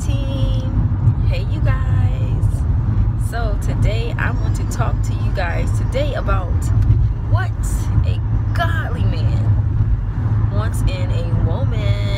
team. Hey you guys. So today I want to talk to you guys today about what a godly man wants in a woman.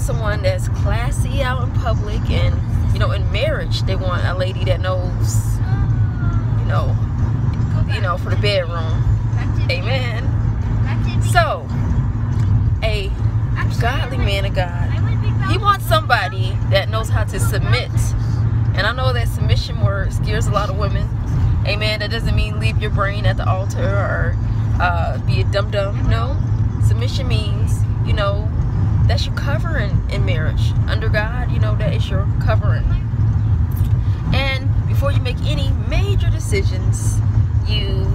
Someone that's classy out in public, and in marriage they want a lady that knows for the bedroom. Amen. So a godly man of God, he wants somebody that knows how to submit. And I know that submission word scares a lot of women. Amen. That doesn't mean leave your brain at the altar or be a dum-dum. No, submission means that's your covering in marriage. Under God, that is your covering. And before you make any major decisions, you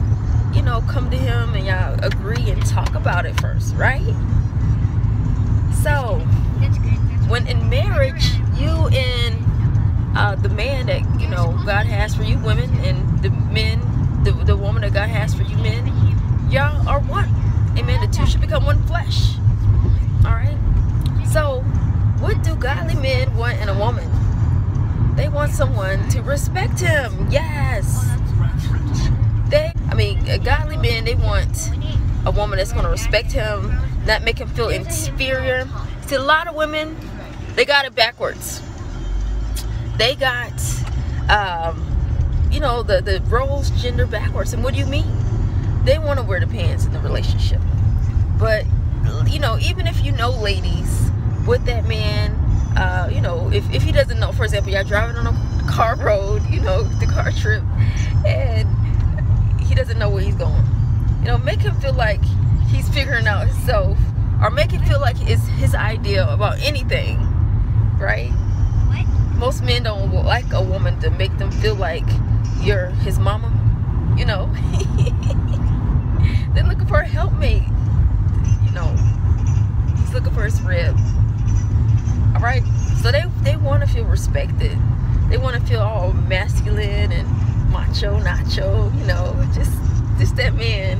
come to him and y'all agree and talk about it first, right? So, when in marriage, you and the man that, God has for you women, and the men, the woman that God has for you men, y'all are one. Amen. The two should become one flesh. Alright, so what do godly men want in a woman? They want someone to respect him. Yes. Godly men, they want a woman that's going to respect him, not make him feel inferior. See, a lot of women, they got it backwards. They got, the roles, gender backwards. And what do you mean? They want to wear the pants in the relationship. But even if ladies, with that man, if he doesn't know, for example, y'all driving on a car road, the car trip, and he doesn't know where he's going, make him feel like he's figuring out himself, or make him feel like it's his idea about anything, right? Most men don't like a woman to make them feel like you're his mama, They're looking for a helpmate. He's looking for his rib. Alright, so they want to feel respected. They want to feel all masculine and macho, nacho, just that man.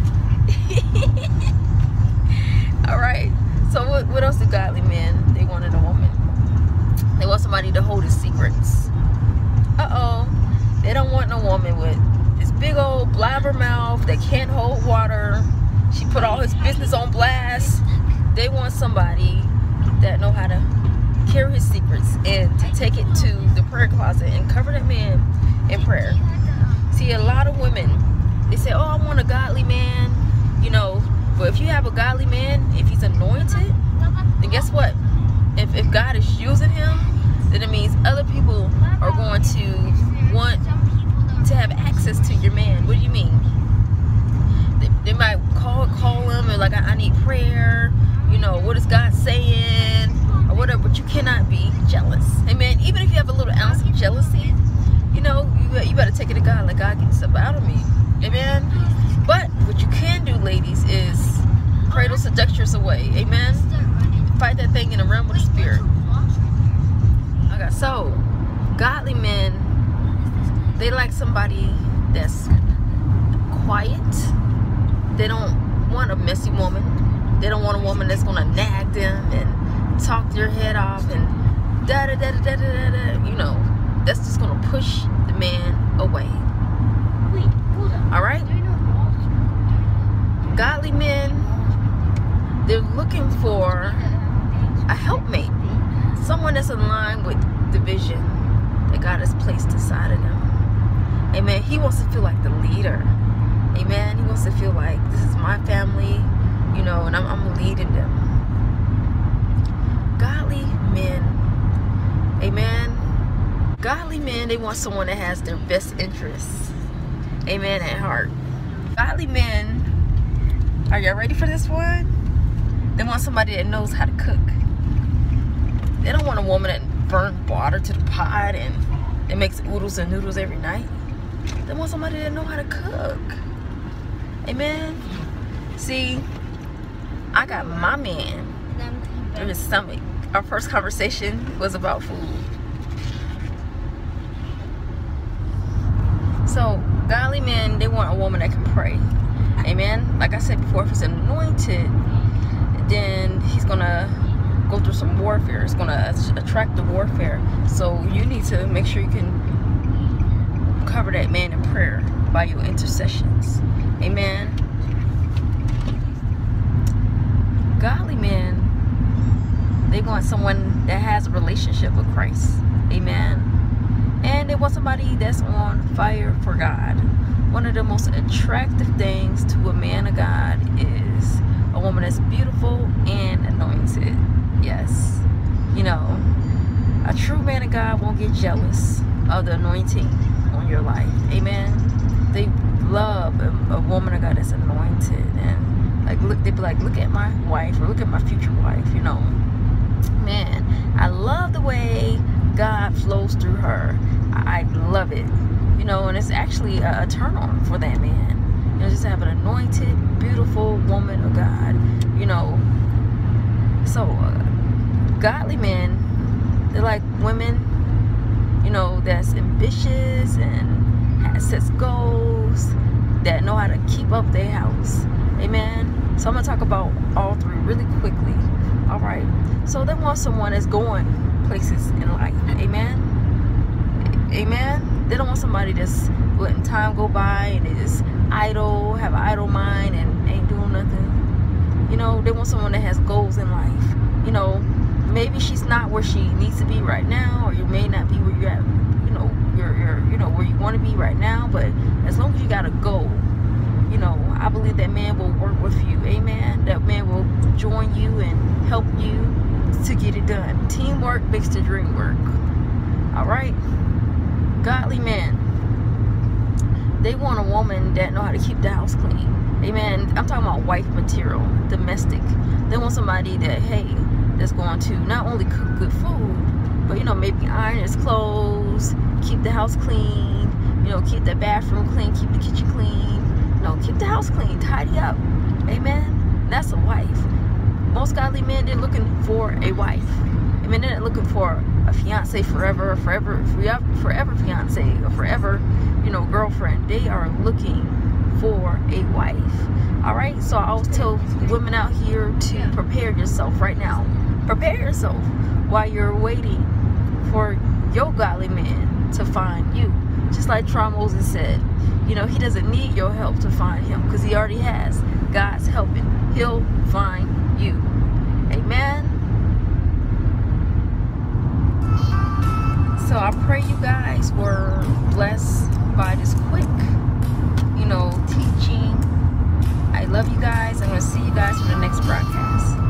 Alright, so what else do godly men, they wanted a woman? They want somebody to hold his secrets. They don't want no woman with this big old blabber mouth that can't hold water. She put all his business on blast. They want somebody that know how to carry his secrets and to take it to the prayer closet and cover that man in prayer. See, a lot of women, they say, I want a godly man, But if you have a godly man, if he's anointed, then guess what? If God is using him, then it means other people are going to want to have access to your man. What do you mean? They might call him and like, I need prayer, what is God saying, or whatever, but you cannot be jealous. Amen. Even if you have a little ounce of jealousy, you better take it to God, like, God, get stuff out of me. Amen. But what you can do, ladies, is pray those seductress away. Amen. Fight that thing in the realm of the spirit. Okay, so godly men, they like somebody that's quiet. They don't want a messy woman. They don't want a woman that's gonna nag them and talk their head off and da da da da da da da. That's just gonna push the man away. All right. Godly men, they're looking for a helpmate, someone that's in line with the vision that God has placed inside of them. Amen. He wants to feel like the leader. Amen. He wants to feel like, this is my family, you know, and I'm leading them. Godly men. Amen. Godly men, they want someone that has their best interests, amen, at heart. Godly men, are y'all ready for this one? They want somebody that knows how to cook. They don't want a woman that burns water to the pot and makes oodles and noodles every night. They want somebody that knows how to cook. Amen. See, I got my man in his stomach. Our first conversation was about food. So, godly men, they want a woman that can pray. Amen. Like I said before, if he's anointed, then he's gonna go through some warfare. It's gonna attract the warfare. So you need to make sure you can cover that man in prayer by your intercessions. Amen. Godly men, they want someone that has a relationship with Christ. Amen. And they want somebody that's on fire for God. One of the most attractive things to a man of God is a woman that's beautiful and anointed. Yes. You know, a true man of God won't get jealous of the anointing on your life. Amen. They love a woman of God that's anointed. And like, look, they'd be like, look at my wife, or look at my future wife, you know. Man, I love the way God flows through her. I love it. You know, and it's actually a turn on for that man. You know, just have an anointed, beautiful woman of God. You know, so godly men, they're like women, you know, that's ambitious and sets goals, that know how to keep up their house. Amen. So I'm going to talk about all three really quickly. All right. So they want someone that's going places in life. Amen. Amen. They don't want somebody that's letting time go by and they just idle, have an idle mind and ain't doing nothing. You know, they want someone that has goals in life. You know, maybe she's not where she needs to be right now, or you may not be where you're at, you know, you know, where you want to be right now, but as long as you got a goal, you know, I believe that man will work with you. Amen. That man will join you and help you to get it done. Teamwork makes the dream work. All right. Godly men, they want a woman that know how to keep the house clean. Amen. I'm talking about wife material, domestic. They want somebody that, hey, that's going to not only cook good food, but, you know, maybe iron his clothes, keep the house clean, you know, keep the bathroom clean, keep the kitchen clean, you know, keep the house clean, tidy up. Amen. That's a wife. Most godly men, they're looking for a wife. Amen. They're not looking for a fiance forever, forever fiance, or forever, you know, girlfriend. They are looking for a wife. All right. So I always tell women out here to prepare yourself right now. Prepare yourself while you're waiting for your godly man to find you. Just like Tron Moses said, you know, he doesn't need your help to find him because he already has. God's helping. He'll find you. Amen. So I pray you guys were blessed by this quick, you know, teaching. I love you guys. I'm going to see you guys for the next broadcast.